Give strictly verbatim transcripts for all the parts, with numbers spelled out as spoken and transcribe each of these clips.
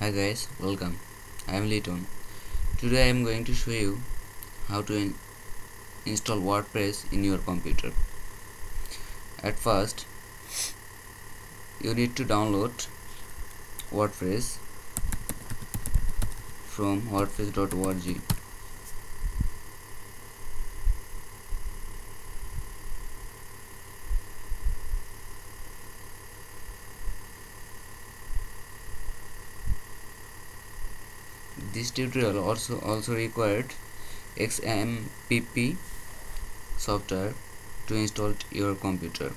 Hi guys, welcome. I am Liton. Today I am going to show you how to in install WordPress in your computer. At first, you need to download WordPress from wordpress dot org. This tutorial also also required X A M P P software to install your computer.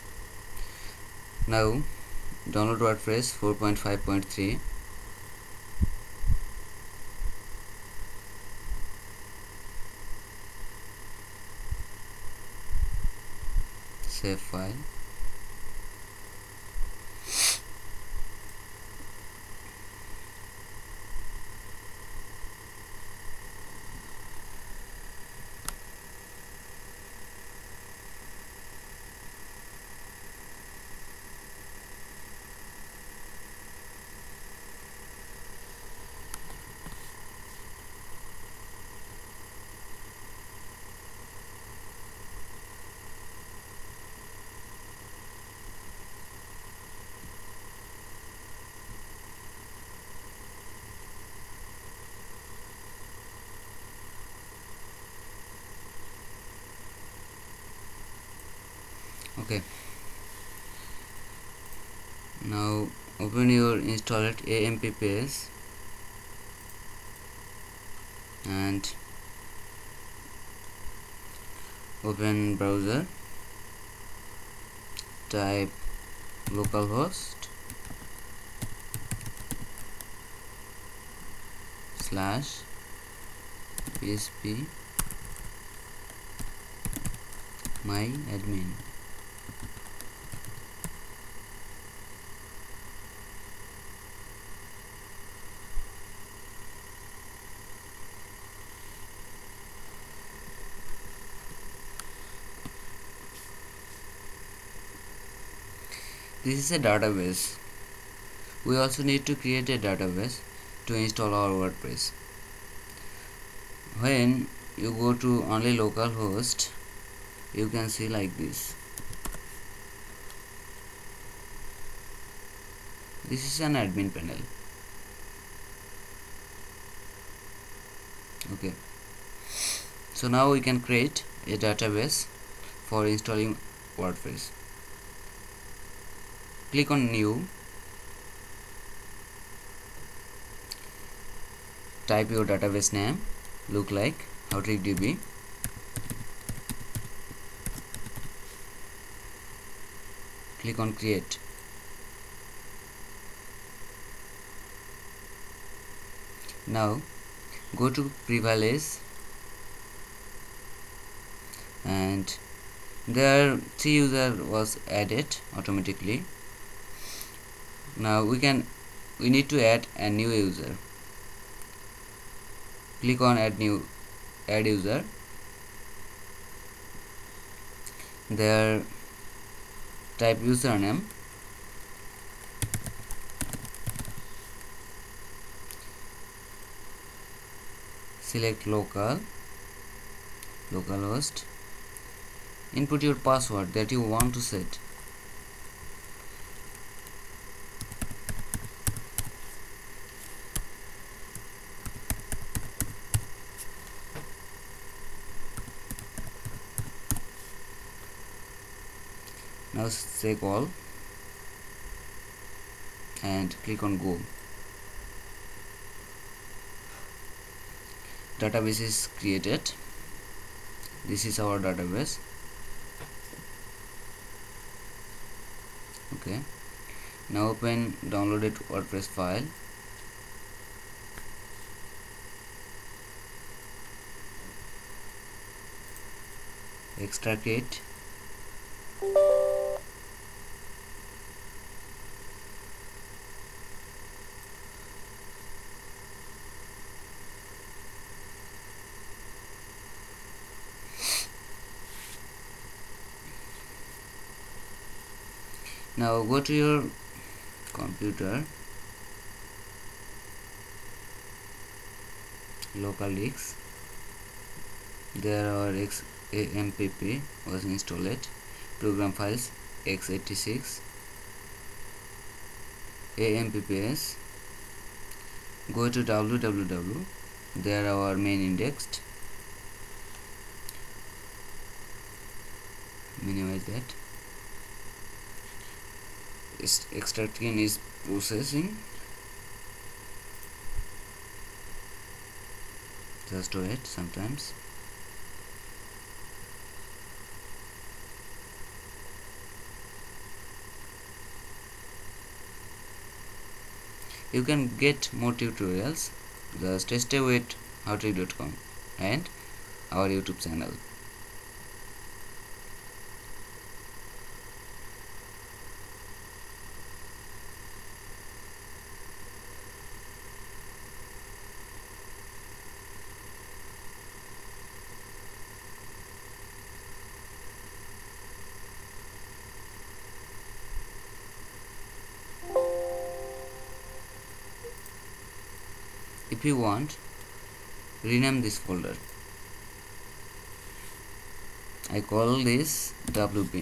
Now download WordPress four point five point three. Save file. Okay, now open your installed A M P P S and open browser, type localhost slash php my admin. This is a database. We also need to create a database to install our WordPress. When you go to only localhost, you can see like this. This is an admin panel. Okay. So now we can create a database for installing WordPress. Click on new, type your database name, look like HowTrickDB, click on create. Now go to privileges and there three user was added automatically. Now we can we need to add a new user. Click on add new add user. There type username select local localhost, input your password that you want to set. Now check all and click on go. Database is created. This is our database. Okay. Now open downloaded WordPress file. Extract it. Now go to your computer local disk. There our X A M P P was installed. Program files x eighty-six, A M P P S. Go to www. There our main indexed. Minimize that. Extracting is processing. Just wait sometimes. You can get more tutorials. Just stay with how trick dot com and our YouTube channel. If you want, rename this folder. I call this W P.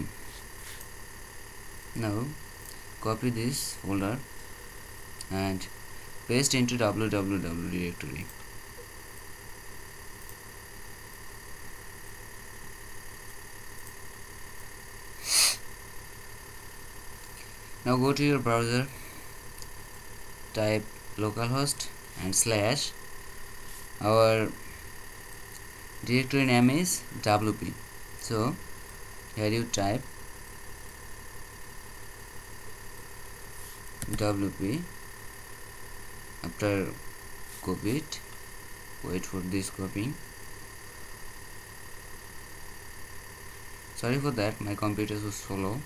Now copy this folder and paste into www directory. Now go to your browser, type localhost and slash. Our directory name is W P, so here you type W P. After copy it, wait for this copying. Sorry for that, my computer was slow.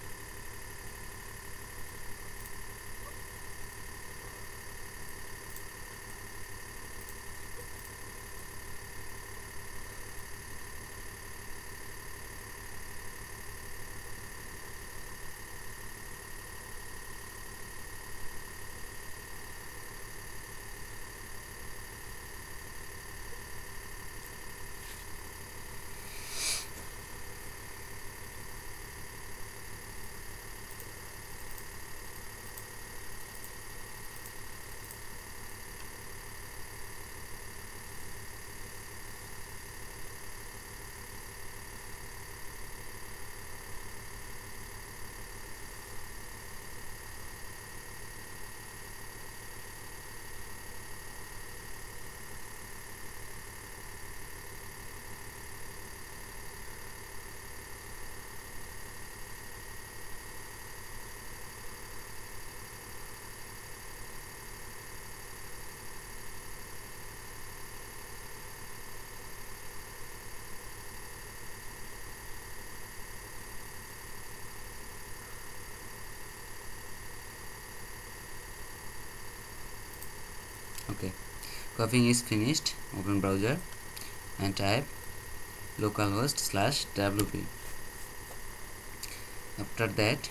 Okay, copying is finished. Open browser and type localhost slash W P. After that,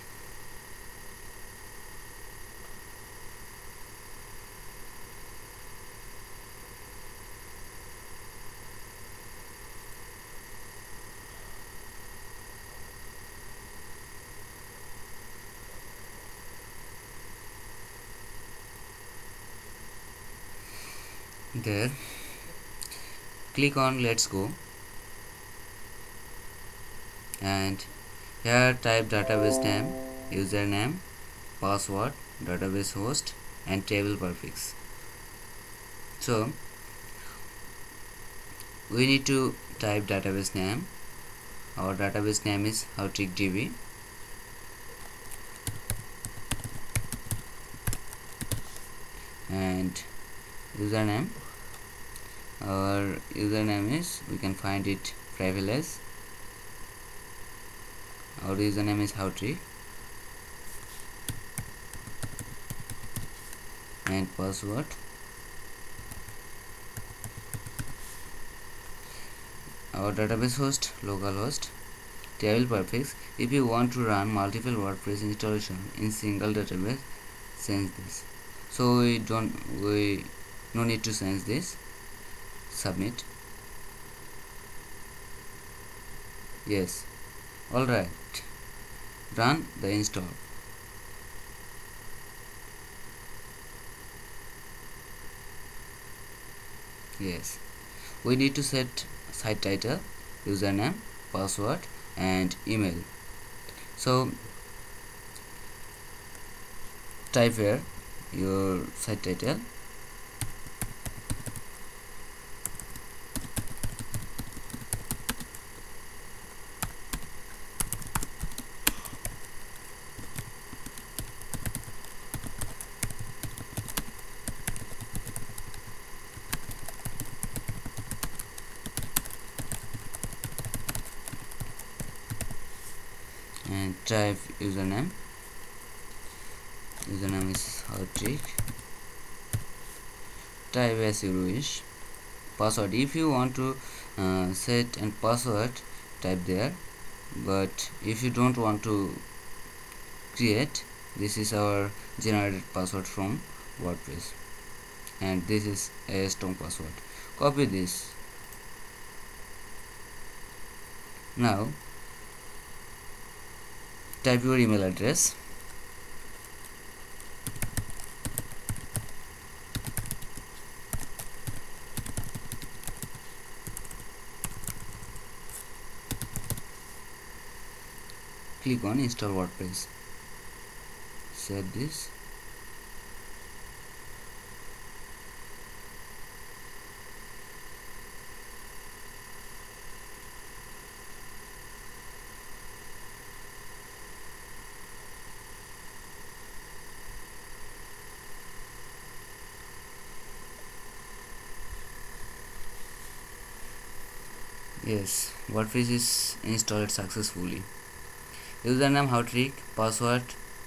there click on let's go and here type database name, username, password, database host and table prefix. So we need to type database name. Our database name is HowTrickDB. And username, our username is, we can find it privilege. Our username is howtrick and password. Our database host localhost, table prefix. If you want to run multiple WordPress installation in single database, change this. So we don't we no need to change this. submit. Yes, all right, run the install. Yes, we need to set site title, username, password and email. So type here your site title, and type username. Username is HowTrick. Type as you wish. Password, if you want to uh, set and password, type there. But if you don't want to create, this is our generated password from WordPress, and this is a strong password. Copy this. Now type your email address. Click on install WordPress. Save this. Yes, WordPress is installed successfully. Username HowTrick, password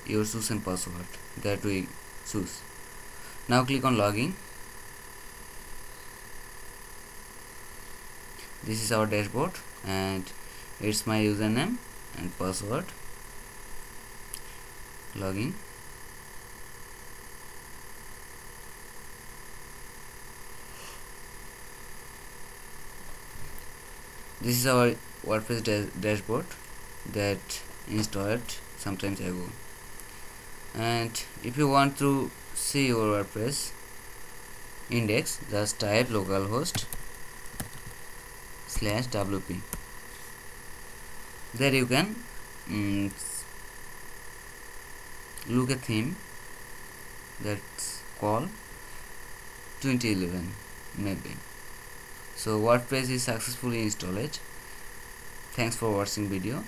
your chosen password that we choose. Now click on login. This is our dashboard and it's my username and password. Login. This is our WordPress dash dashboard that installed sometimes ago. And if you want to see your WordPress index, just type localhost slash wp. There you can mm, look at theme that's called Twenty Eleven maybe. So WordPress is successfully installed. Thanks for watching video.